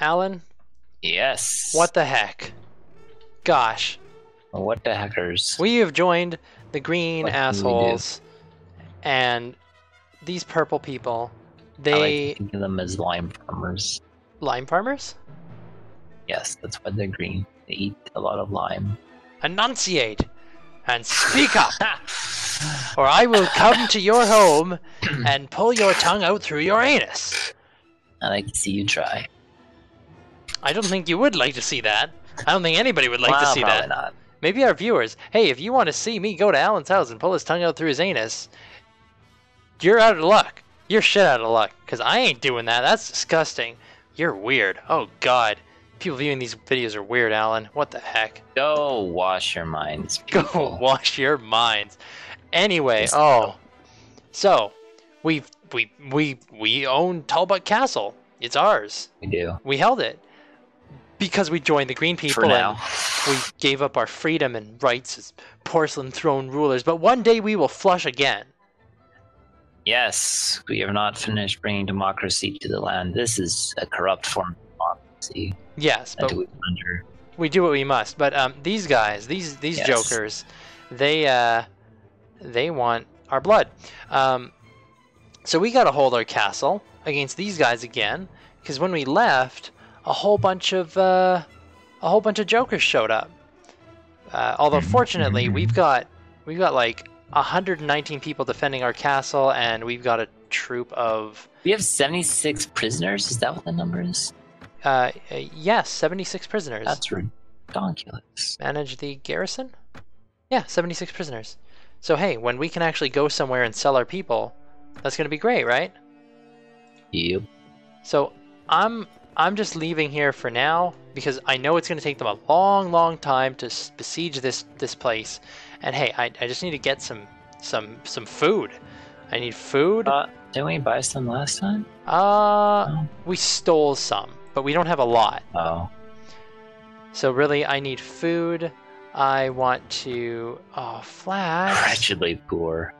Alan? Yes. What the heck? Gosh. What the heckers? We have joined the green assholes and these purple people. They I like to think of them as lime farmers. Lime farmers? Yes, that's why they're green. They eat a lot of lime. Enunciate and speak up, or I will come to your home and pull your tongue out through your anus. I like to see you try. I don't think you would like to see that. I don't think anybody would like to see that. Not. Maybe our viewers. Hey, if you want to see me go to Alan's house and pull his tongue out through his anus, you're out of luck. You're shit out of luck, because I ain't doing that. That's disgusting. You're weird. Oh, God. People viewing these videos are weird, Alan. What the heck? Go wash your minds, people. Go wash your minds. Anyway, so we own Talbuck Castle. It's ours. We do. We held it because we joined the green people. For now. And we gave up our freedom and rights as porcelain throne rulers. But one day we will flush again. Yes, we have not finished bringing democracy to the land. This is a corrupt form of democracy. Yes, but we do what we must. But these guys, these jokers, they want our blood. So we got to hold our castle against these guys again, because when we left, a whole bunch of jokers showed up. Although fortunately, we've got like 119 people defending our castle, and we've got a troop of... We have 76 prisoners? Is that what the number is? Yes, 76 prisoners. That's ridiculous. Manage the garrison? Yeah, 76 prisoners. So hey, when we can actually go somewhere and sell our people, that's going to be great, right? Yep. So I'm just leaving here for now, because I know it's going to take them a long, long time to besiege this place. And hey, I just need to get some food. I need food. Didn't we buy some last time? No. We stole some, but we don't have a lot. Oh. So really, I need food. I want to... Oh, flax. Wretchedly poor.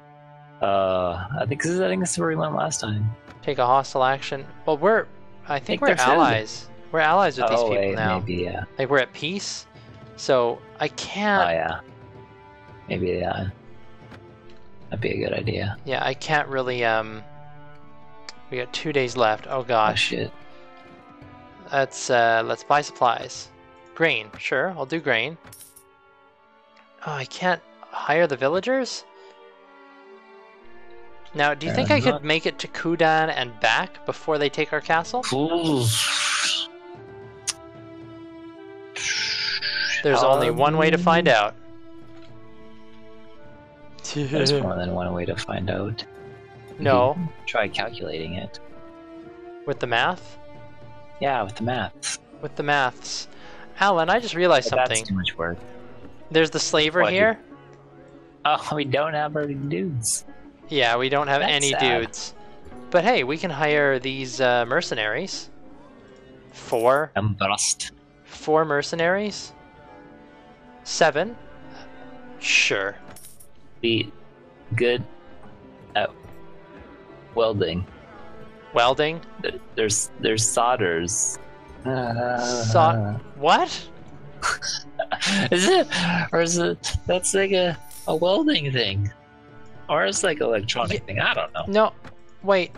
I think this is where we went last time. Take a hostile action. Well, we're... I think we're allies. We're allies with these people now. Maybe, yeah. Like, we're at peace. So, I can't... Oh, yeah. Maybe, yeah. That'd be a good idea. Yeah, I can't really, We got 2 days left. Oh, gosh. Oh, shit. Let's buy supplies. Grain. Sure, I'll do grain. Oh, I can't hire the villagers? Now, do you think I could make it to Kudan and back before they take our castle? Ooh. There's only one way to find out. There's more than one way to find out. No. Try calculating it. With the math? Yeah, with the math. With the maths. Alan, I just realized something. That's too much work. There's the slaver here. Oh, we don't have any dudes. Yeah, we don't have any dudes. But hey, we can hire these mercenaries. Four. I'm bust. Four mercenaries. 7. Sure. Be good at welding. Welding? There's solders. What? Is it? Or is it? That's like a welding thing. Or it's like electronic thing. I don't know. No, wait.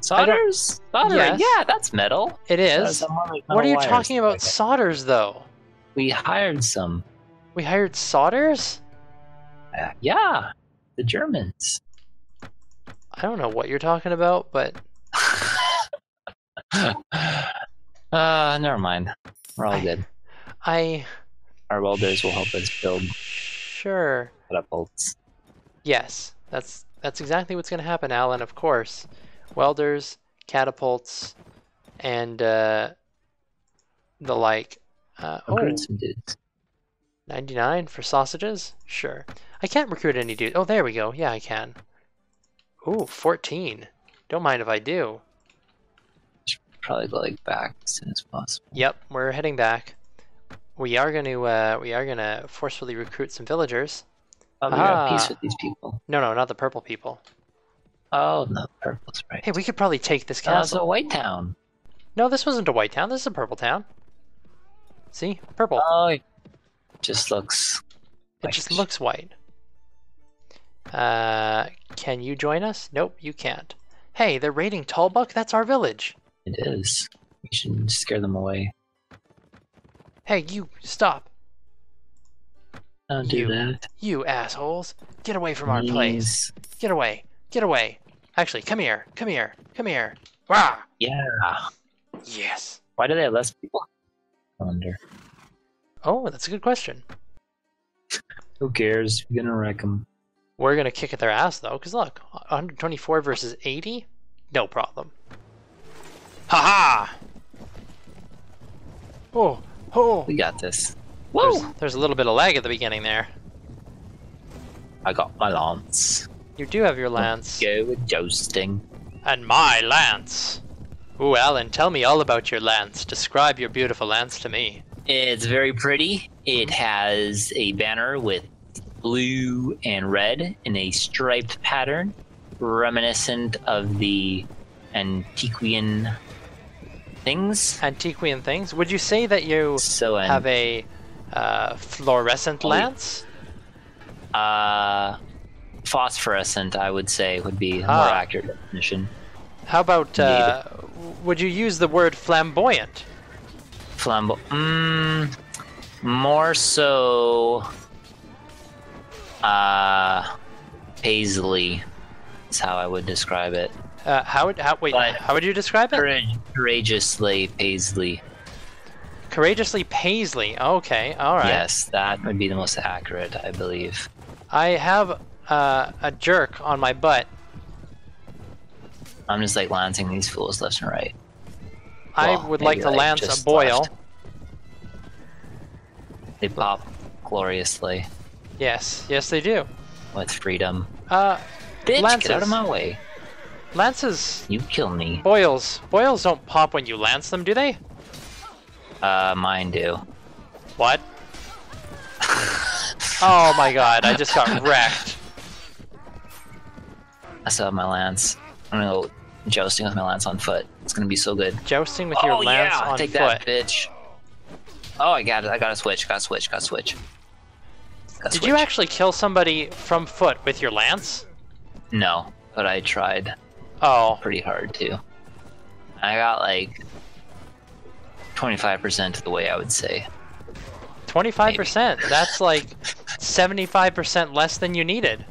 Solders? Soldering? Yes. Yeah, that's metal. It is. What are you talking about solders, though? We hired some. We hired solders? Yeah, the Germans. I don't know what you're talking about, but... never mind. We're all good. Our welders will help us build... Sure. Catapults. Yes, that's exactly what's going to happen, Alan, of course. Welders, catapults, and the like. Recruit some dudes. 99 for sausages? Sure. I can't recruit any dudes. Oh, there we go. Yeah, I can. Ooh, 14. Don't mind if I do. Should probably go back as soon as possible. Yep, we're heading back. We are gonna forcefully recruit some villagers. Oh, we got peace with these people. No, not the purple people. Oh, no, the purple's right. Hey, we could probably take this castle. That's a white town. No, this wasn't a white town. This is a purple town. See? Purple. Oh, it just looks... It just looks white. Can you join us? Nope, you can't. Hey, they're raiding Talbuck. That's our village. It is. We should scare them away. Hey, you! Stop! Don't do that. You assholes! Get away from our place! Get away! Get away! Actually, come here! Come here! Come here! Rah! Yeah! Yes! Why do they have less people? I wonder. Oh, that's a good question. Who cares? We're gonna wreck them. We're gonna kick at their ass though, because look, 124 versus 80? No problem. Ha ha! Oh! Oh! We got this. Whoa! There's a little bit of lag at the beginning there. I got my lance. You do have your lance. Go with jousting. And my lance! Ooh, Alan, tell me all about your lance. Describe your beautiful lance to me. It's very pretty. It has a banner with blue and red in a striped pattern, reminiscent of the Antiquian things. Antiquian things? Would you say that you have a fluorescent lance? Phosphorescent, I would say, would be a more accurate definition. How about, would you use the word flamboyant? More so... paisley is how I would describe it. How would you describe it? Courageously paisley. Courageously paisley. Okay, all right. Yes, that would be the most accurate, I believe. I have a jerk on my butt. I'm just like lancing these fools left and right. Well, I would like to lance a boil. They pop gloriously. Yes, yes they do. With freedom. Bitch, lances. Get out of my way. Lances. You kill me. Boils. Boils don't pop when you lance them, do they? Mine do. What? Oh my god, I just got wrecked. I still have my lance. I'm gonna go jousting with my lance on foot. It's gonna be so good. Jousting with your lance on foot. Take that, bitch. Oh, I got it. I got a switch. Got a switch. Got a switch. Did you actually kill somebody from foot with your lance? No, but I tried. Oh. Pretty hard, too. I got, like, 25% of the way, I would say. 25%? Maybe. That's, like, 75% less than you needed.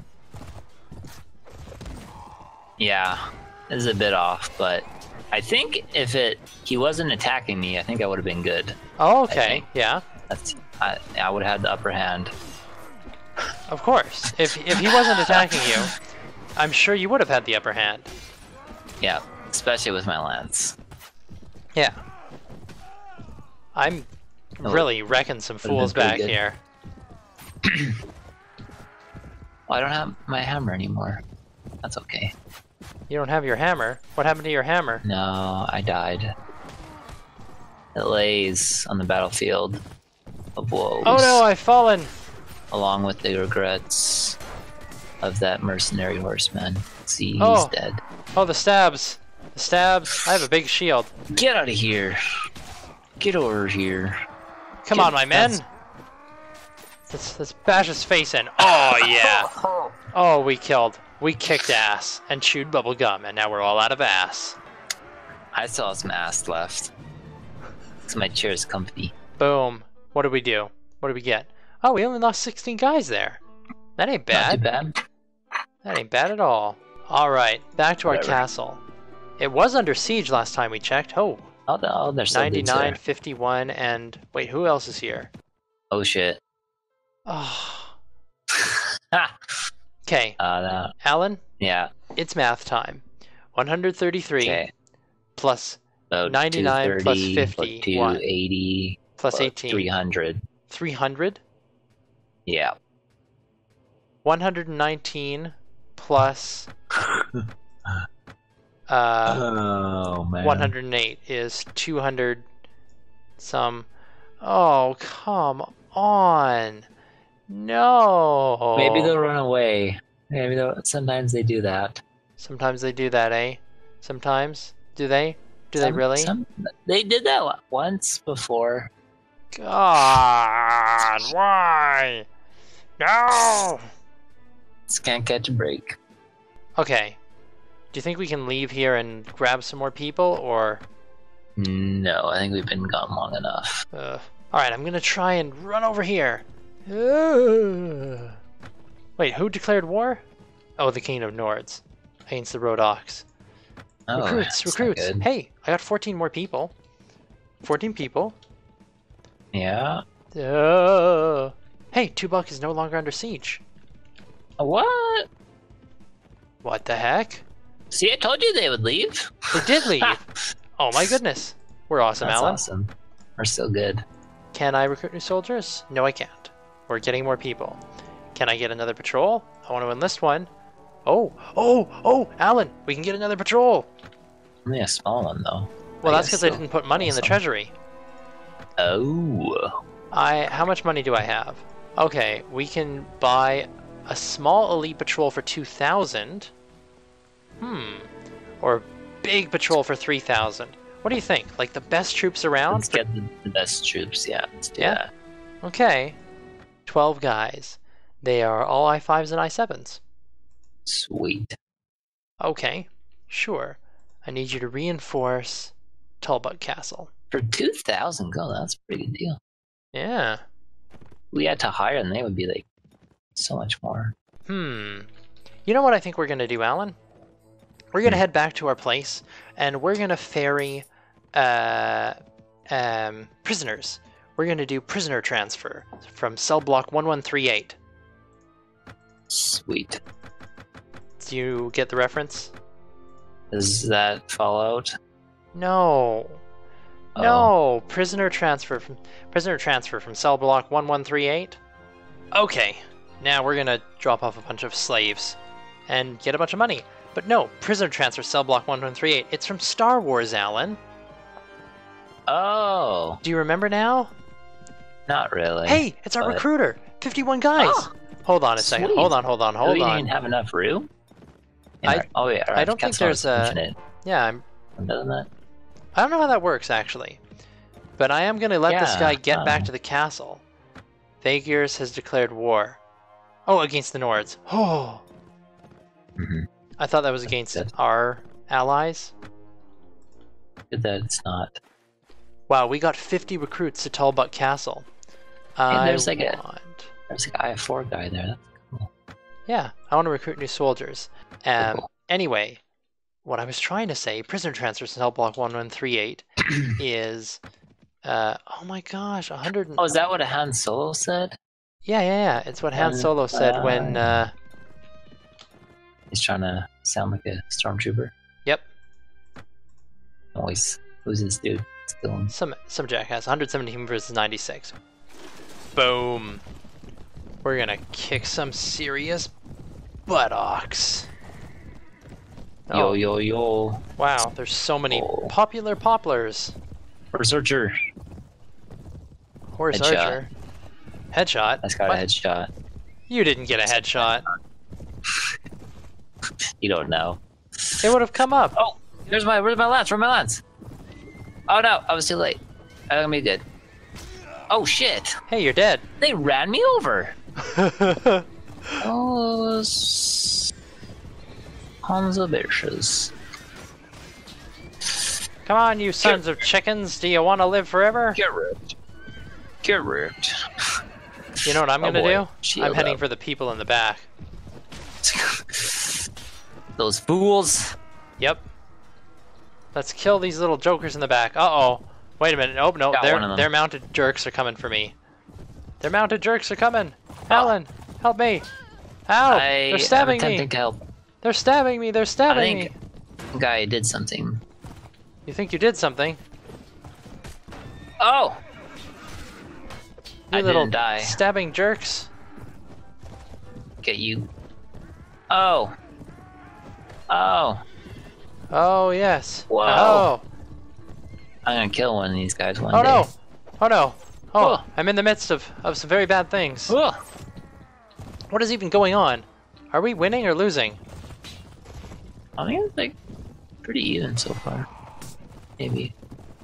Yeah, this is a bit off, but I think if he wasn't attacking me, I think I would have been good. Oh, okay, yeah. I would have had the upper hand. Of course. If he wasn't attacking you, I'm sure you would have had the upper hand. Yeah, especially with my lance. Yeah. I'm really wrecking some fools back here. Well, I don't have my hammer anymore. That's okay. You don't have your hammer? What happened to your hammer? No, I died. It lays on the battlefield of woes. Oh no, I've fallen! Along with the regrets of that mercenary horseman. See, he's dead. Oh, the stabs. The stabs. I have a big shield. Get out of here. Get over here. Come on, my men. Let's bash his face in. Oh, yeah. Oh, we killed. We kicked ass and chewed bubble gum, and now we're all out of ass. I saw some ass left. Because my chair is comfy. Boom. What did we do? What did we get? Oh, we only lost 16 guys there. That ain't bad. Not too bad. That ain't bad at all. Alright, back to our castle. It was under siege last time we checked. Oh, there's 99, 51, and... Wait, who else is here? Oh, shit. Oh. Okay. No. Alan? Yeah? It's math time. 133 plus 99 plus 50. 280 plus 18. 300. 300? Yeah. 119 plus 108 is 200 some. Oh, come on. No. Maybe they'll run away. Maybe sometimes they do that. Sometimes they do that, eh? Sometimes? Do they? Do they really? They did that once before. God, why? No! It's gonna catch a break. Okay. Do you think we can leave here and grab some more people, or...? No, I think we've been gone long enough. Alright, I'm gonna try and run over here. Wait, who declared war? Oh, the King of Nords. Against the Rodoks. Oh, recruits, recruits! Hey, I got 14 more people. 14 people. Yeah. Hey, Talbuck is no longer under siege. What? What the heck? See, I told you they would leave. They did leave. Oh my goodness. We're awesome, Alan. That's awesome. We're so good. Can I recruit new soldiers? No, I can't. We're getting more people. Can I get another patrol? I want to enlist one. Oh, Alan, we can get another patrol. Only a small one, though. Well, that's because I didn't put money in the treasury. Oh. How much money do I have? Okay, we can buy a small elite patrol for 2,000. Or big patrol for 3,000. What do you think? Like the best troops around? Let's get the best troops, yeah. Yeah. Okay. 12 guys. They are all I5s and I7s. Sweet. Okay. Sure. I need you to reinforce Talbuck Castle. For 2,000 gold, that's a pretty good deal. Yeah. We had to hire and they would be like so much more. You know what I think we're going to do, Alan? We're going to head back to our place, and we're going to ferry prisoners. We're going to do prisoner transfer from cell block 1138. Sweet. Do you get the reference? Is that Fallout? No. Oh. No. Prisoner transfer from cell block 1138. Okay. Now we're going to drop off a bunch of slaves and get a bunch of money. But no, prisoner transfer, cell block 1138. It's from Star Wars, Alan. Oh. Do you remember now? Not really. Hey, it's our recruiter. 51 guys. Oh, hold on a second. Hold on. We didn't have enough room? I don't think there's a... Yeah, I don't know how that works, actually. But I am going to let this guy get back to the castle. Vaegirs has declared war. Oh, against the Nords. Oh. Mm-hmm. I thought that was against our allies. That's not. Wow, we got 50 recruits to Talbuck Castle. And there's like an I4 guy there. That's cool. Yeah, I want to recruit new soldiers. Cool. Anyway, what I was trying to say, prisoner transfers to Talbuck 1138 is, oh my gosh, 100. Oh, is that what Han Solo said? Yeah. It's what Han Solo said when. He's trying to sound like a stormtrooper. Yep. Always. Who's this dude? Some jackass. 117 versus 96. Boom. We're gonna kick some serious buttocks. Oh. Yo. Wow, there's so many popular poplars. Horse Archer. Horse Archer. Headshot? That's got a headshot. You didn't get a headshot. You don't know. It would have come up. Oh, where's my lance? Where's my lance? Oh no, I was too late. I'm gonna be good. Oh shit! Hey, you're dead. They ran me over. Oh, sons of bitches! Come on, you sons of chickens! Do you want to live forever? Get ripped. Get ripped. You know what I'm gonna do? I'm heading for the people in the back. Those fools. Yep. Let's kill these little jokers in the back. Uh-oh. Wait a minute. Oh, no. Their mounted jerks are coming for me. Their mounted jerks are coming. Oh. Alan, help me. Ow. They're stabbing me. To help. They're stabbing me. They're stabbing me. I think guy did something. You think you did something? Oh. You little stabbing jerks. Get you. Oh. Oh. Oh, yes. Wow. Oh. I'm gonna kill one of these guys one day. Oh, no. Oh, no. Oh, oh. I'm in the midst of some very bad things. Oh. What is even going on? Are we winning or losing? I think it's, like, pretty even so far. Maybe.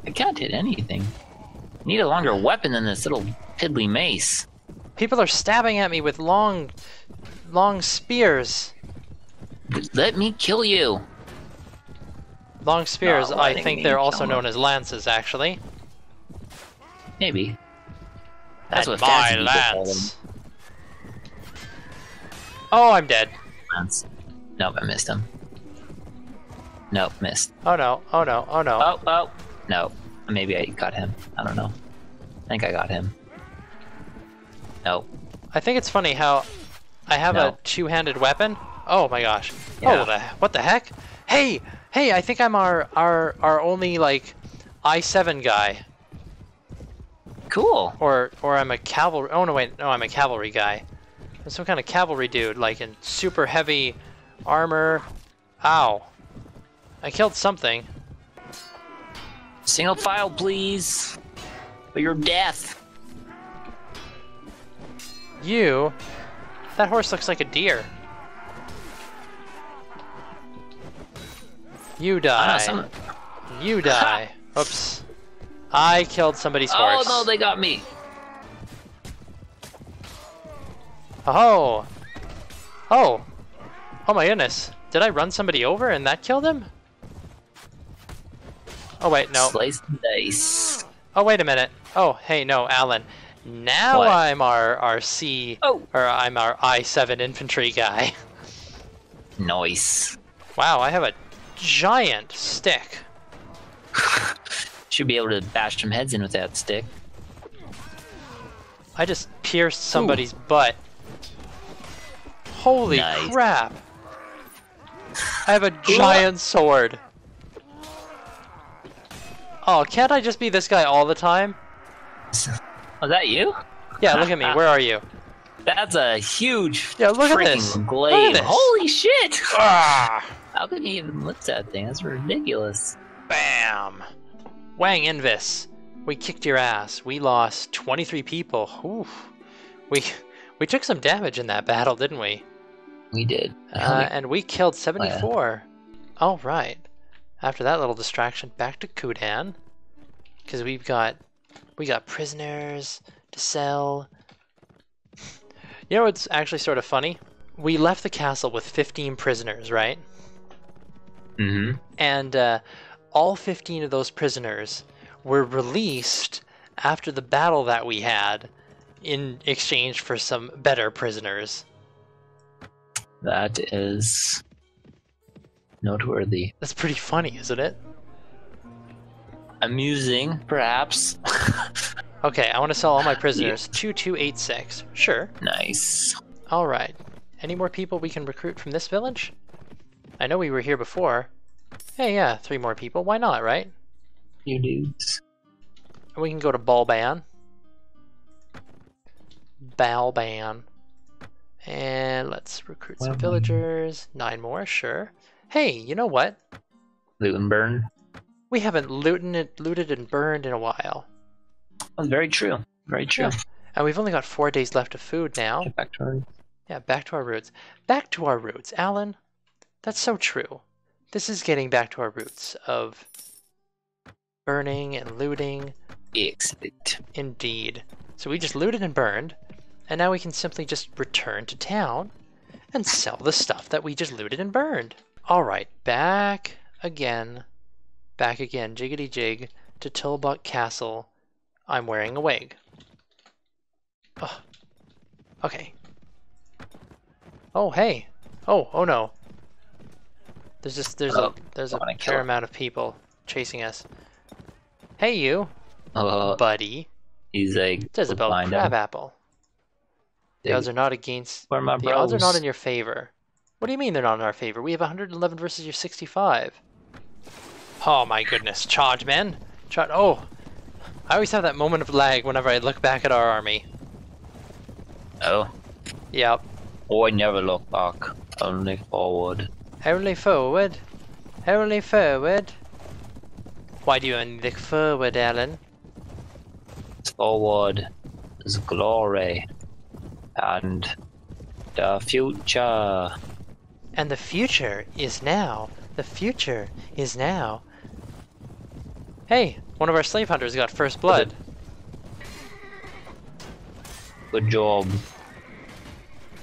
I can't hit anything. I need a longer weapon than this little piddly mace. People are stabbing at me with long spears. Let me kill you. Long spears, no, I think they're also known as lances, actually. Maybe. That's what my lance. Oh, I'm dead. Lance. Nope, I missed him. Nope, missed. Oh no, oh no, oh no. Oh, oh. No. Maybe I got him. I don't know. I think I got him. Nope. I think it's funny how I have a two-handed weapon. Oh my gosh. Yeah. Oh, what the heck? Hey! Hey, I think I'm our only, like, I-7 guy. Cool. Or I'm a cavalry... Oh, no, wait. No, I'm a cavalry guy. I'm some kind of cavalry dude, like, in super heavy armor. Ow. I killed something. Single file, please. For your death. You? That horse looks like a deer. You die. You die. Oops. I killed somebody's horse. Oh no, they got me. Oh. Oh. Oh my goodness. Did I run somebody over and that killed him? Oh wait, no. Slice and dice. Oh wait a minute. Oh hey, no, Alan. Now what? I'm our C, or I'm our I-7 infantry guy. Nice. Wow, I have a giant stick. Should be able to bash some heads in with that stick. I just pierced somebody's butt. Holy crap. I have a giant sword. Oh, can't I just be this guy all the time? Was that you? Yeah, look at me. Where are you? That's a huge look at this. Glaive. Look at this. Holy shit! How could he even lift that thing? That's ridiculous. Bam! Wang Invis. We kicked your ass. We lost 23 people. Oof. We took some damage in that battle, didn't we? We did. And we killed 74. Oh, yeah. Alright. After that little distraction, back to Kudan. Because we got prisoners to sell. You know what's actually sort of funny? We left the castle with 15 prisoners, right? Mm-hmm. And all 15 of those prisoners were released after the battle that we had in exchange for some better prisoners. That is noteworthy. That's pretty funny, isn't it? Amusing, perhaps. Okay, I want to sell all my prisoners. 2286. Sure. Nice. All right. Any more people we can recruit from this village? I know we were here before. Hey, yeah, 3 more people. Why not, right? You dudes. And we can go to Balban. Balban. And let's recruit some villagers. 9 more, sure. Hey, you know what? Loot and burn. We haven't looted and burned in a while. That's very true. Very true. Yeah. And we've only got 4 days left of food now. Get back to our roots. Yeah, back to our roots. Back to our roots, Alan. That's so true. This is getting back to our roots of burning and looting. Excellent. Indeed. So we just looted and burned, and now we can simply just return to town and sell the stuff that we just looted and burned. All right, back again, jiggity jig, to Talbuck Castle. I'm wearing a wig. Oh, okay. Oh, hey. Oh, oh no. There's just there's a fair amount of people chasing us. Hey you, buddy. He's like Jezebel Crabapple. The odds are not against. The odds are not in your favor. What do you mean they're not in our favor? We have 111 versus your 65. Oh my goodness! Charge, men! Charge! Oh, I always have that moment of lag whenever I look back at our army. Oh. Yep. Oh, I never look back. Only forward. Only forward. Only forward. Why do you only look forward, Alan? Forward is glory. And the future. And the future is now. The future is now. Hey, one of our slave hunters got first blood. Good job.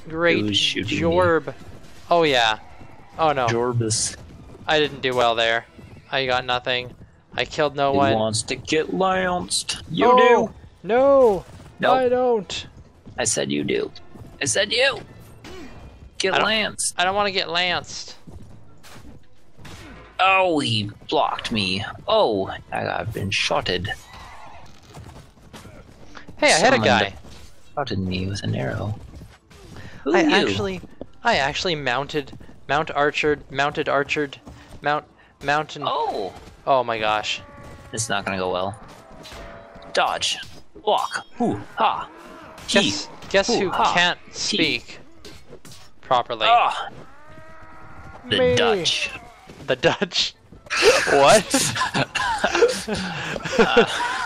Great jorb. Me. Oh yeah. Oh no. Jorbus. I didn't do well there. I got nothing. I killed no one. He wants to get lounced. You do. No. No. I don't. I said you do. I said you. Get lanced. I don't want to get lanced. Oh, he blocked me. Oh, I've been shotted. Hey, I had a guy. Shotted me with an arrow. Who are you? I actually mounted archered. Oh. Oh my gosh. It's not gonna go well. Dodge. Walk. Hoo. Ha. Guess who can't speak properly? Oh. The me. Dutch. The Dutch? What?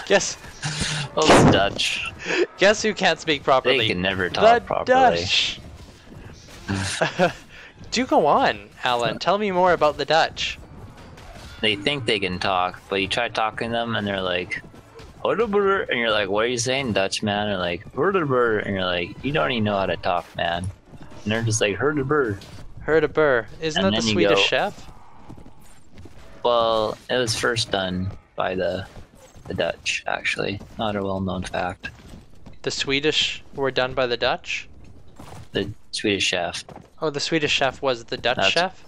Guess. Oh, the Dutch. Guess who can't speak properly? They can never talk properly. The Dutch. Do go on, Alan. Tell me more about the Dutch. They think they can talk, but you try talking to them and they're like, and you're like, what are you saying, Dutch man? And they're like, herderbur, and you're like, you don't even know how to talk, man. And they're just like, herderbur. Herderbur. Isn't that the Swedish chef? Well, it was first done by the Dutch, actually. Not a well-known fact. The Swedish were done by the Dutch? The Swedish chef. Oh, the Swedish chef was the Dutch chef?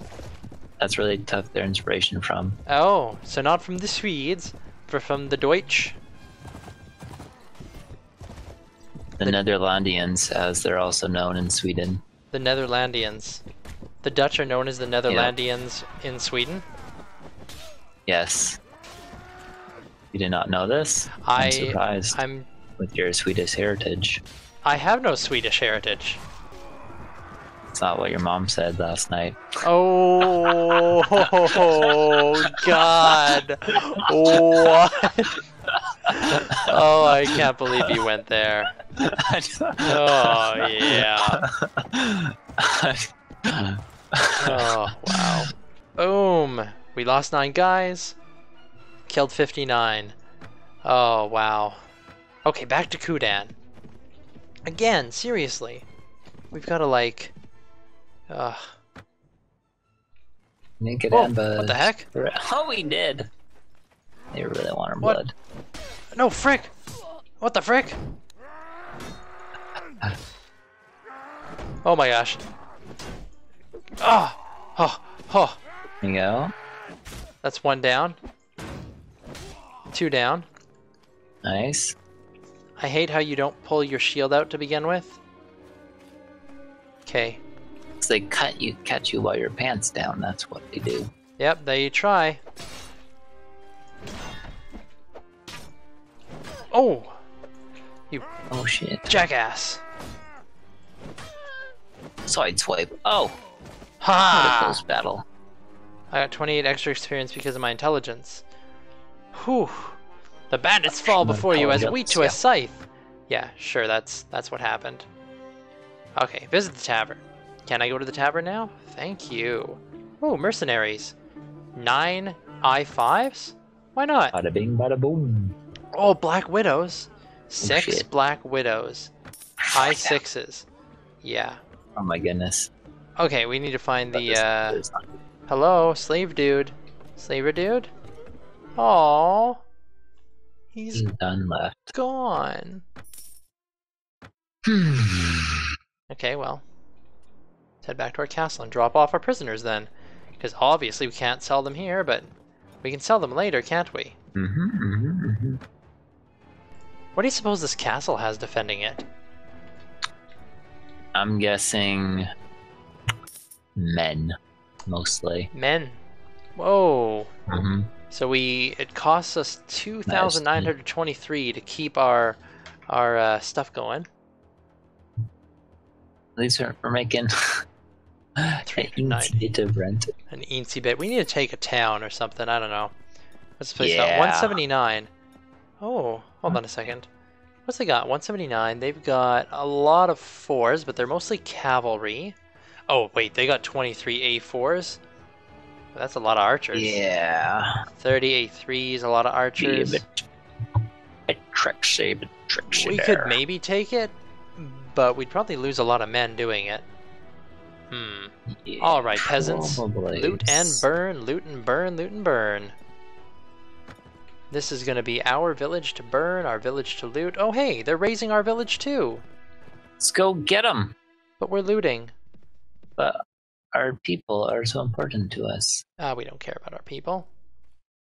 That's where they took their inspiration from. Oh, so not from the Swedes, but from the Deutsch? The Netherlandians, as they're also known in Sweden. The Netherlandians. The Dutch are known as the Netherlandians in Sweden? Yes. You did not know this? I'm surprised with your Swedish heritage. I have no Swedish heritage. It's not what your mom said last night. Oh, oh God. What? Oh, I can't believe you went there. Oh, yeah. Oh, wow. Boom. We lost 9 guys, killed 59. Oh, wow. Okay, back to Kudan. Again, seriously. We've got to, like... Naked ambush. What the heck? Oh, we did. They really want our blood. No, frick! What the frick? Oh my gosh. Oh! Oh! Oh! There you go. That's 1 down. 2 down. Nice. I hate how you don't pull your shield out to begin with. Okay. So they catch you while your pants down. That's what they do. Yep, they try. Oh, you! Oh shit! Jackass! Sideswipe. Oh, ha! What a close battle. I got 28 extra experience because of my intelligence. Whew. The bandits fall before you as wheat to a scythe. Yeah, sure, that's what happened. Okay, visit the tavern. Can I go to the tavern now? Thank you. Oh, mercenaries. 9 I5s? Why not? Bada bing, bada boom. Oh, black widows. 6 black widows. I6s. Yeah. Oh my goodness. Okay, we need to find the hello, slave dude. Slaver dude? Aww. He's done left. Gone. Okay, well. Let's head back to our castle and drop off our prisoners then. Because obviously we can't sell them here, but we can sell them later, can't we? What do you suppose this castle has defending it? I'm guessing men. Mostly. Men. Whoa. Mm-hmm. So it costs us 2,923 to keep our stuff going. At least we're making an eensy bit. We need to take a town or something. I don't know. What's the place got? 179. Oh, hold on a second. What's they got? 179. They've got a lot of 4s, but they're mostly cavalry. Oh wait, they got 23 A4s. That's a lot of archers. Yeah. 38-3 is a lot of archers. A bit tricksy We could maybe take it, but we'd probably lose a lot of men doing it. Yeah, alright, peasants. Probably. Loot and burn, loot and burn, loot and burn. This is gonna be our village to burn, our village to loot. Oh hey, they're raising our village too! Let's go get them! But we're looting. But our people are so important to us. We don't care about our people.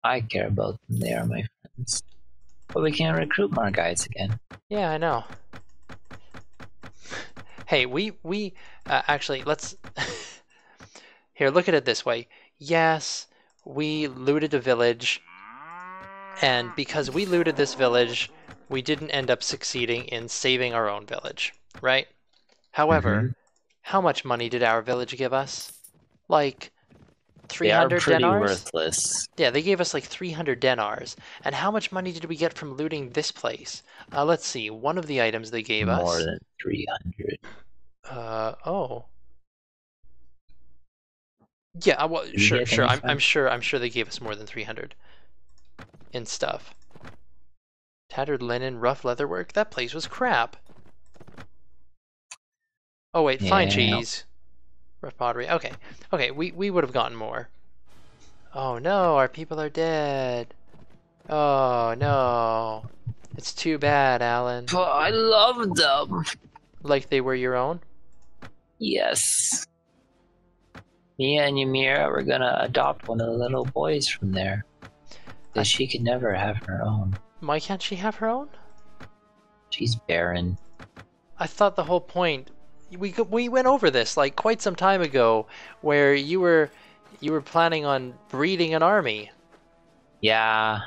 I care about them, they are my friends. But we can't recruit more guys again. Yeah, I know. Hey, we actually, let's... Here, look at it this way. Yes, we looted a village, and because we looted this village, we didn't end up succeeding in saving our own village, right? However, how much money did our village give us? Like 300 denars? They are pretty worthless. Yeah, they gave us like 300 denars. And how much money did we get from looting this place? Let's see, one of the items they gave us... More than 300. Oh. Yeah, well, sure, I'm sure they gave us more than 300 in stuff. Tattered linen, rough leatherwork, that place was crap. Oh wait, fine cheese. Rough pottery, okay. Okay, we would have gotten more. Oh no, our people are dead. Oh no. It's too bad, Alan. But I love them. Like they were your own? Yes. Me and Yamira were gonna adopt one of the little boys from there. But she could never have her own. Why can't she have her own? She's barren. I thought the whole point... We went over this like quite some time ago, where you were planning on breeding an army. Yeah.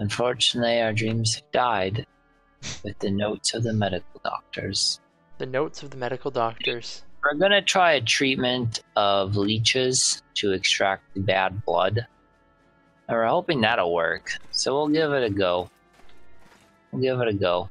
Unfortunately, our dreams have died with the notes of the medical doctors. The notes of the medical doctors. We're gonna try a treatment of leeches to extract the bad blood. And we're hoping that'll work. So we'll give it a go.